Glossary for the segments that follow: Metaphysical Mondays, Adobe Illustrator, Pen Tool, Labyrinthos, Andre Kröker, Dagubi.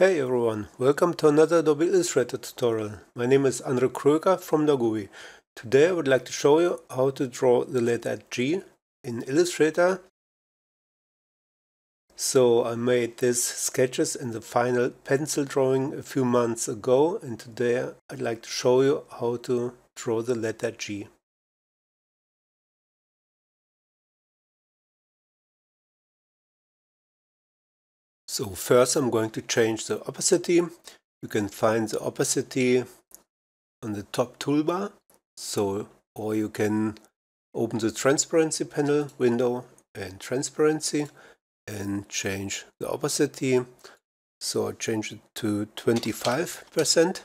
Hey everyone, welcome to another Adobe Illustrator tutorial. My name is Andre Kröker from Dagubi. Today I would like to show you how to draw the letter G in Illustrator. So I made these sketches in the final pencil drawing a few months ago, and today I'd like to show you how to draw the letter G. So first I'm going to change the opacity. You can find the opacity on the top toolbar, or you can open the transparency panel window and transparency and change the opacity. So I change it to 25%.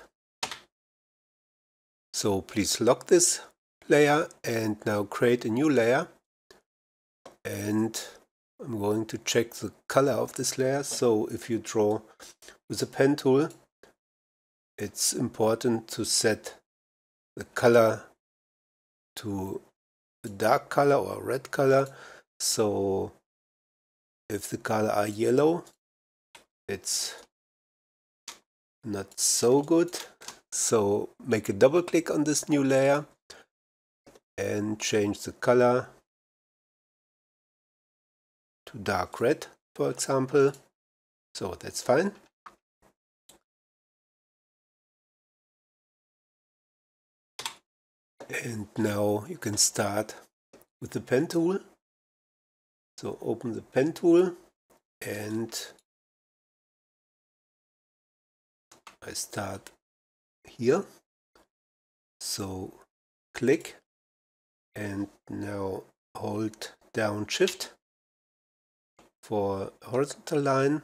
So please lock this layer and now create a new layer, and I'm going to check the color of this layer. So if you draw with a pen tool, it's important to set the color to a dark color or a red color. So if the color are yellow, it's not so good. So make a double click on this new layer and change the color to dark red, for example. So that's fine. And now you can start with the pen tool. So open the pen tool, and I start here. So click, and now hold down Shift for horizontal line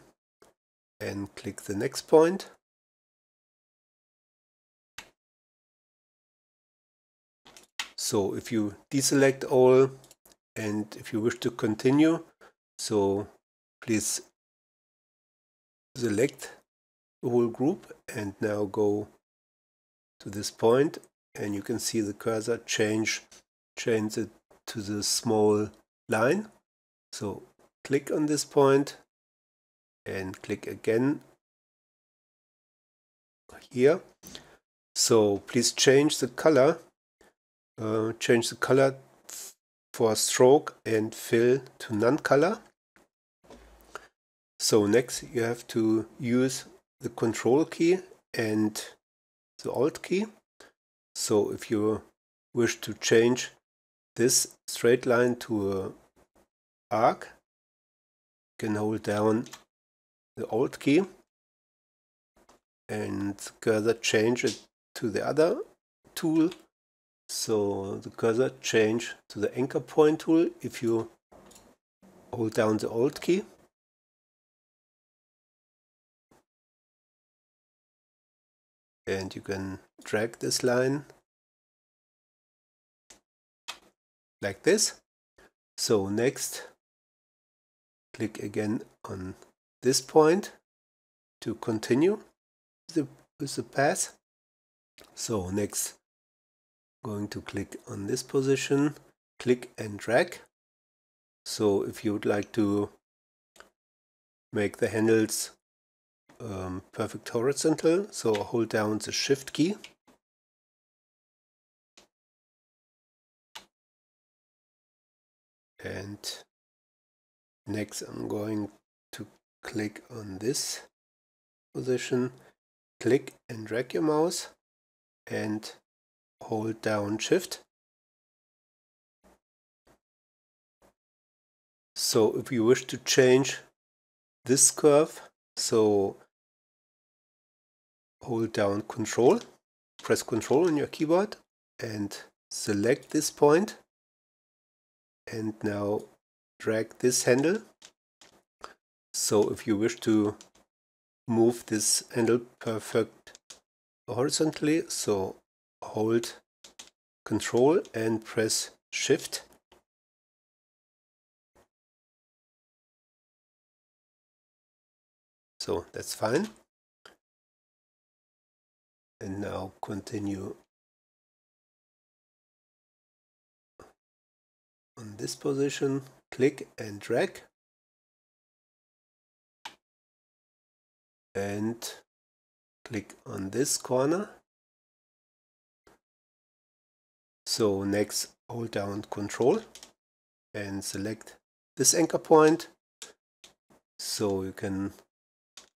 and click the next point. So if you deselect all and if you wish to continue, so please select the whole group and now go to this point, and you can see the cursor change it to the small line. So click on this point and click again here. So please change the color for stroke and fill to non-color. So next you have to use the Control key and the Alt key. So if you wish to change this straight line to an arc, can hold down the Alt key and the cursor change it to the other tool. So the cursor change to the anchor point tool if you hold down the Alt key. And you can drag this line like this. So next, click again on this point to continue with the path. So next, I'm going to click on this position, click and drag. So if you would like to make the handles perfect horizontal, so hold down the Shift key. And next, I'm going to click on this position, click and drag your mouse, and hold down Shift. So if you wish to change this curve, so hold down Control, press Control on your keyboard, and select this point, and now drag this handle. So if you wish to move this handle perfect horizontally, so hold Control and press Shift. So that's fine. And now continue on this position, click and drag, and click on this corner. So next hold down Control and select this anchor point. So you can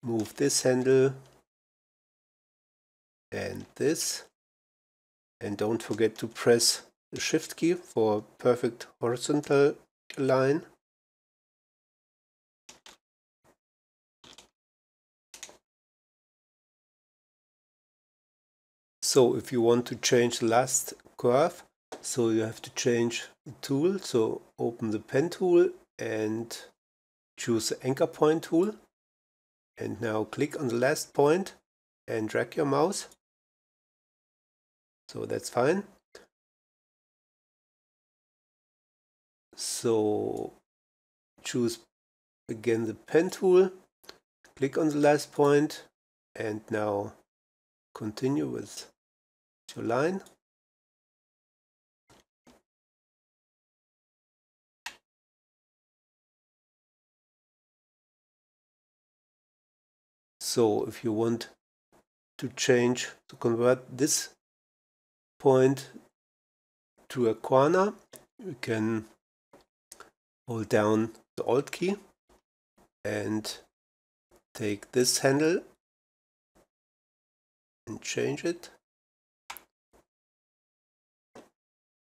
move this handle and this. And don't forget to press the Shift key for a perfect horizontal line. So if you want to change the last curve, so you have to change the tool. So open the pen tool and choose the anchor point tool. And now click on the last point and drag your mouse. So that's fine. So choose again the pen tool, click on the last point, and now continue with your line. So if you want to change, to convert this point to a corner, you can hold down the Alt key and take this handle and change it.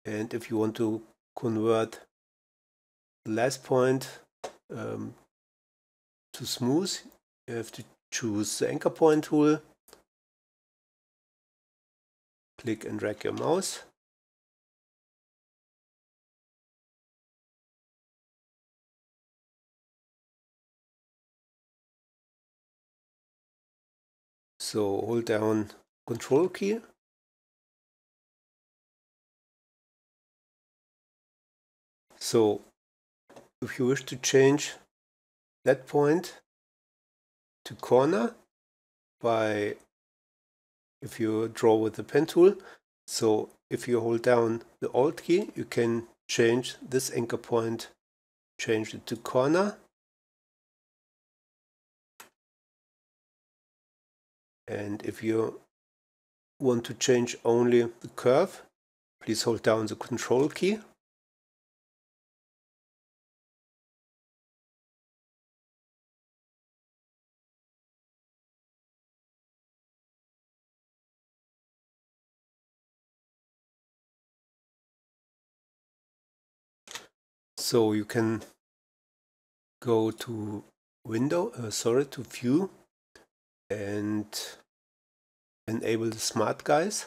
And if you want to convert the last point to smooth, you have to choose the anchor point tool, click and drag your mouse. So hold down Control key. So if you wish to change that point to corner by, if you draw with the pen tool, so if you hold down the Alt key, you can change this anchor point, change it to corner. And if you want to change only the curve, please hold down the Control key. So you can go to Window, to View, and enable the smart guys.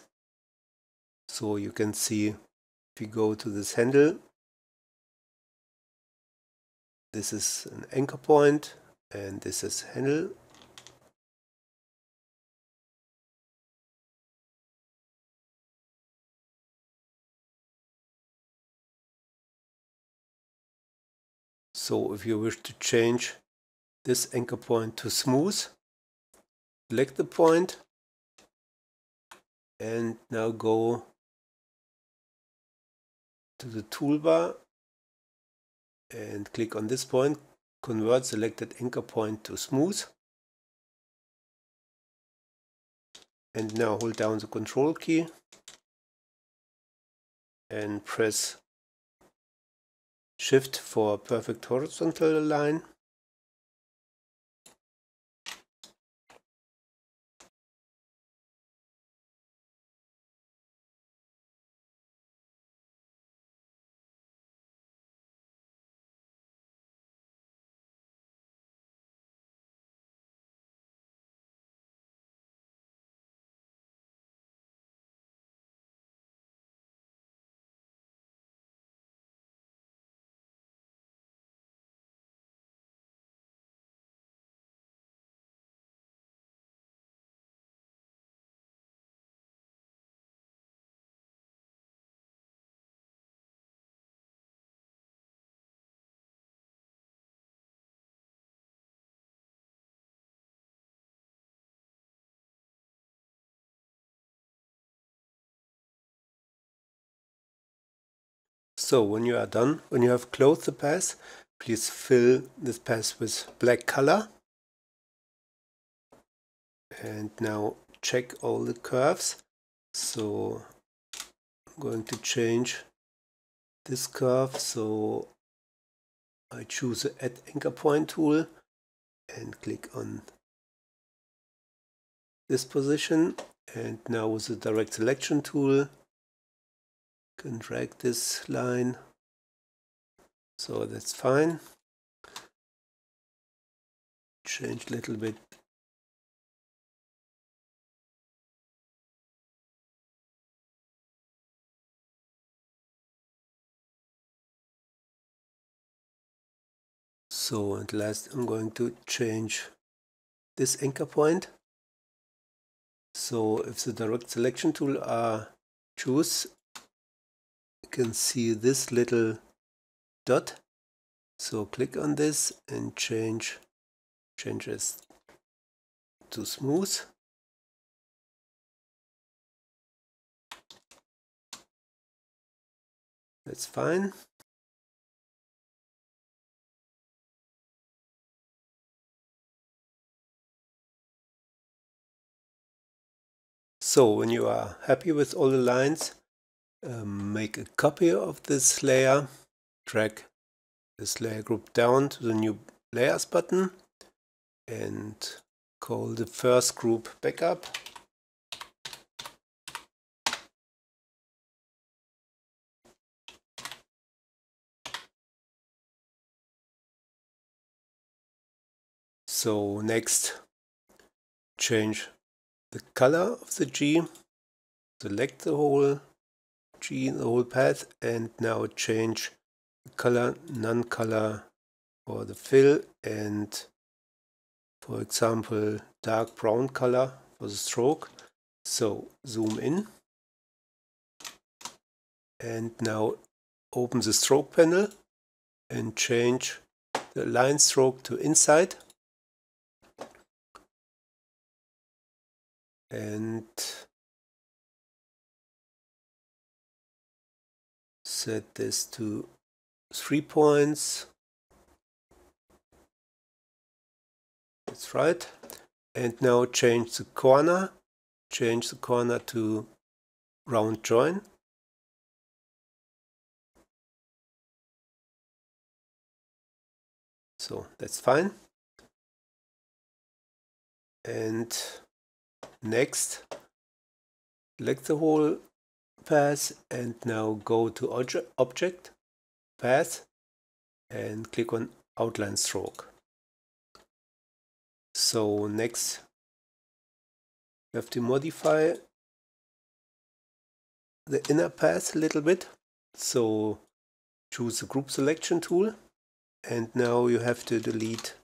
So you can see, if you go to this handle, this is an anchor point and this is handle. So if you wish to change this anchor point to smooth, select the point. And now go to the toolbar and click on this point, convert selected anchor point to smooth. And now hold down the Control key and press Shift for a perfect horizontal line. So when you are done, when you have closed the path, please fill this path with black color. and now check all the curves. So I'm going to change this curve, so I choose the Add Anchor Point tool and click on this position, and now with the Direct Selection tool I can drag this line, so that's fine. Change a little bit . So, and last I'm going to change this anchor point. So if the Direct Selection tool are choose, you can see this little dot. So click on this and change changes to smooth. That's fine. So when you are happy with all the lines, make a copy of this layer, drag this layer group down to the New Layers button and call the first group Backup. So next, change the color of the G, select the whole G, the whole path, and now change the color, non-color for the fill, and for example dark brown color for the stroke. So zoom in and now open the stroke panel and change the line stroke to inside. And set this to 3 points. That's right. And now change the corner. Change the corner to round join. So that's fine. And next, select the whole path and now go to Object, Path, and click on Outline Stroke. So next you have to modify the inner path a little bit. So choose the Group Selection tool and now you have to delete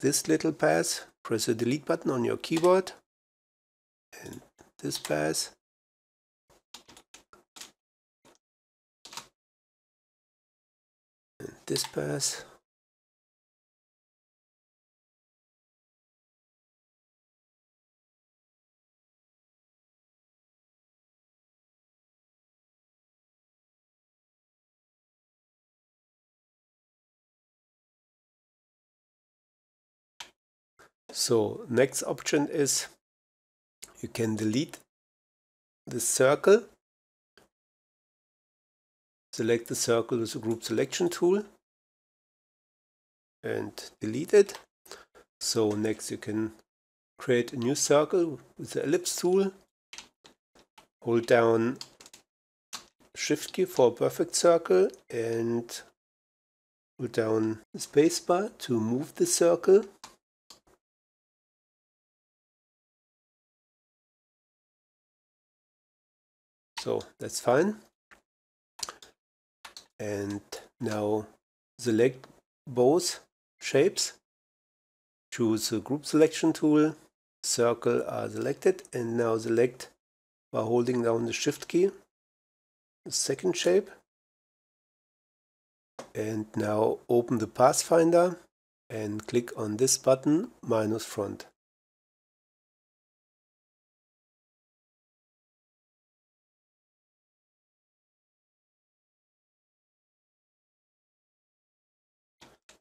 this little path. Press the delete button on your keyboard and this path. And this path. So next option is you can delete the circle, select the circle with the Group Selection tool and delete it. So next you can create a new circle with the Ellipse tool, hold down Shift key for a perfect circle and hold down the spacebar to move the circle. So that's fine. And now select both shapes. Choose the Group Selection tool. Circle are selected. And now select by holding down the Shift key, the second shape. And now open the Pathfinder and click on this button, minus front.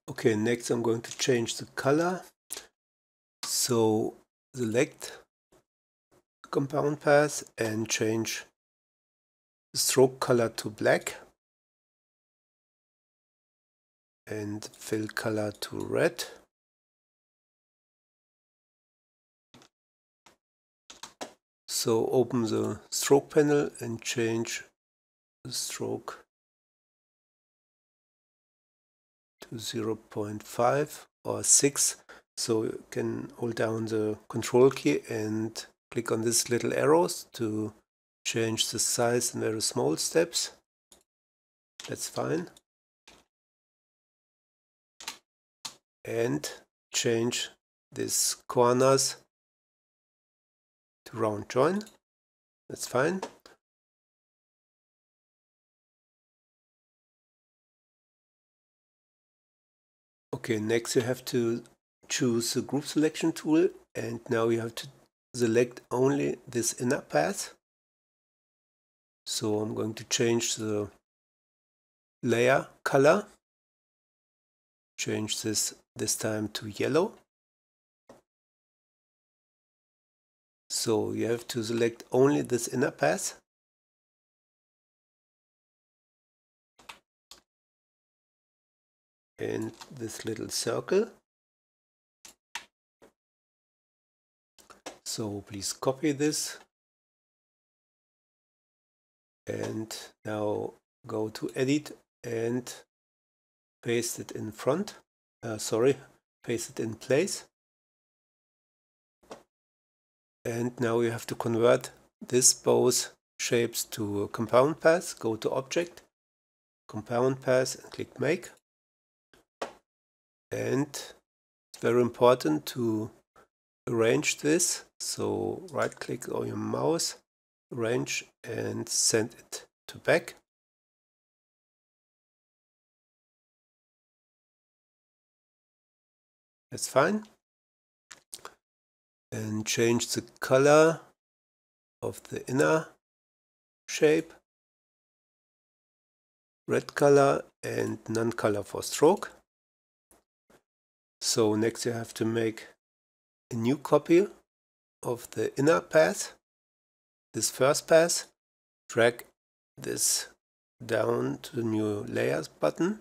Okay, next I'm going to change the color So select compound path and change stroke color to black and fill color to red. So open the stroke panel and change the stroke to 0.5 or 6. So you can hold down the control key and click on these little arrows to change the size in very small steps. That's fine. And change these corners to round join. That's fine. Okay, next you have to choose the group selection tool, and now you have to select only this inner path. So I'm going to change the layer color, change this time to yellow. So you have to select only this inner path. And this little circle. So please copy this. And now go to edit and paste it in front. Paste it in place. And now you have to convert this both shapes to a compound path. Go to Object, Compound Path, and click Make. And it's very important to arrange this. So right click on your mouse, arrange, and send it to back. That's fine. And change the color of the inner shape, red color and non-color for stroke. So next you have to make a new copy of the inner path, this first path, drag this down to the new layers button.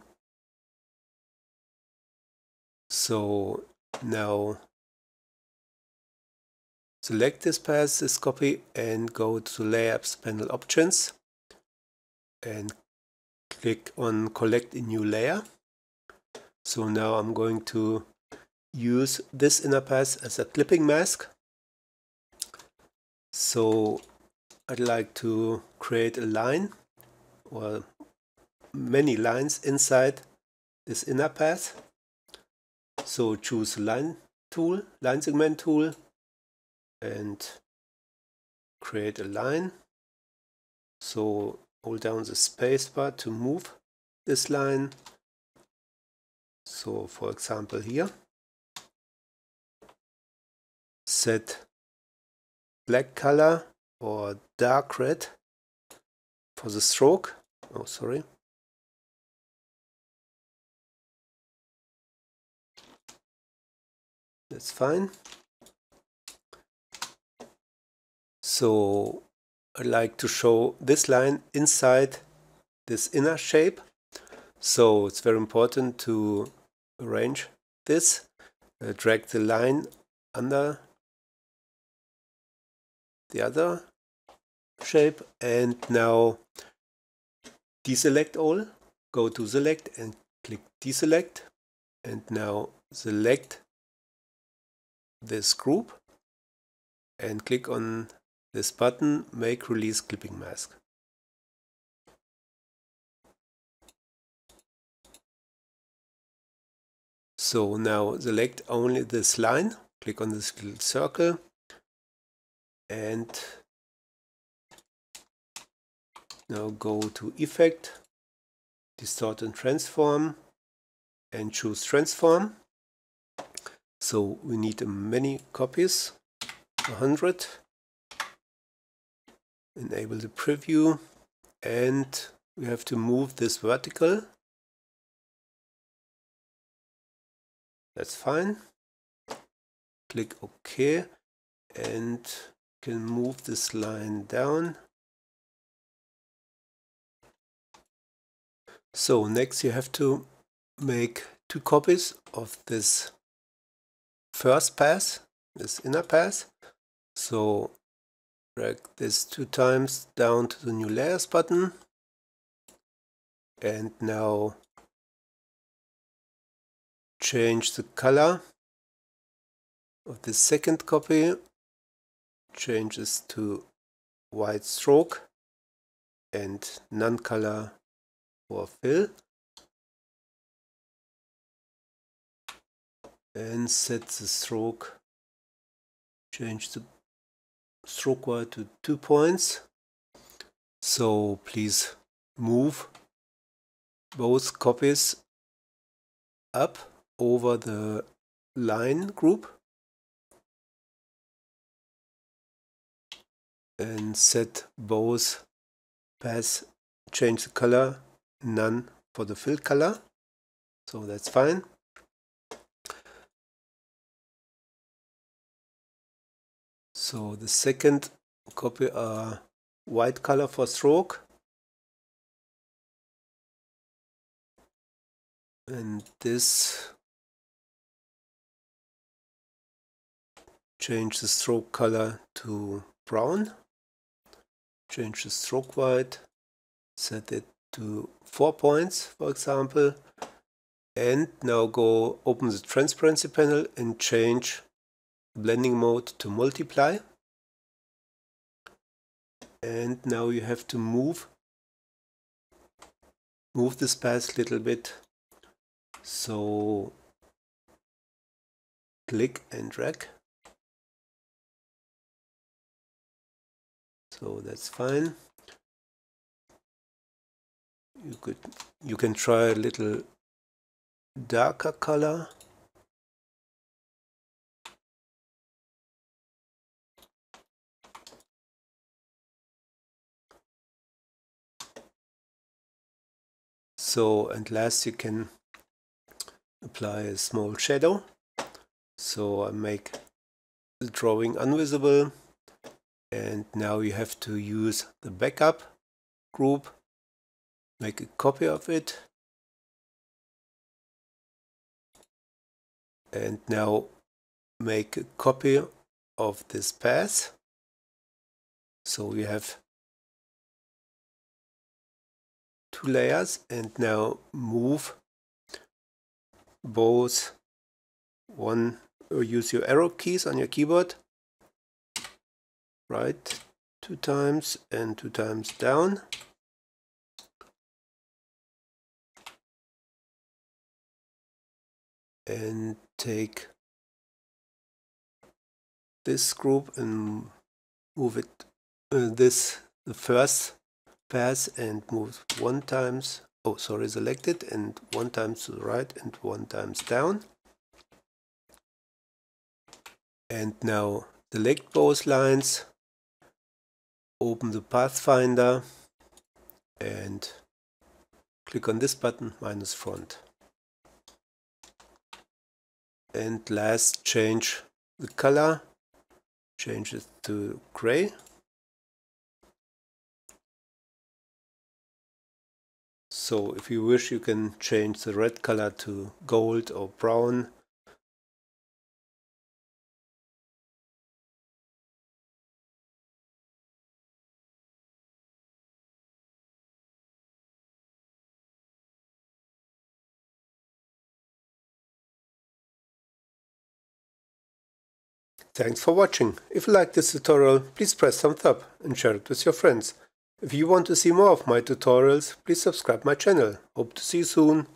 So now select this path, this copy, and go to Layers panel options and click on Collect a new layer. So now I'm going to use this inner path as a clipping mask. So I'd like to create a line or many lines inside this inner path. So choose Line tool, Line segment tool, and create a line. So hold down the spacebar to move this line. So for example here, set black color or dark red for the stroke. That's fine. So I'd like to show this line inside this inner shape. So it's very important to arrange this. Drag the line under the other shape. And now deselect all. Go to select and click deselect. And now select this group and click on this button, Make Release Clipping Mask. So now select only this line, click on this little circle and now go to Effect, Distort and Transform and choose Transform. So we need many copies, 100. Enable the preview and we have to move this vertical. That's fine. Click OK and can move this line down. So next you have to make two copies of this first pass, this inner pass. So drag this two times down to the new layers button. And now change the color of the second copy, change this to white stroke and non-color for fill. And set the stroke, change the stroke width to 2 points. So please move both copies up over the line group and set both paths, change the color, none for the fill color. So that's fine. So the second copy are white color for stroke and this change the stroke color to brown, change the stroke width, set it to 4 points for example, and now go open the transparency panel and change blending mode to multiply. And now you have to move this path a little bit. So click and drag. So that's fine. You can try a little darker color. So and last you can apply a small shadow. So I make the drawing invisible. And now you have to use the backup group, make a copy of it. And now make a copy of this path. So we have two layers and now move both one, or use your arrow keys on your keyboard. Right, 2 times and 2 times down. And take this group and move it, the first pass and move 1 times, oh sorry, select it and 1 times to the right and 1 times down. And now select both lines. Open the Pathfinder and click on this button, minus front. And last, change the color, change it to gray. So if you wish, you can change the red color to gold or brown. Thanks for watching. If you like this tutorial, please press thumbs up and share it with your friends. If you want to see more of my tutorials, please subscribe my channel. Hope to see you soon.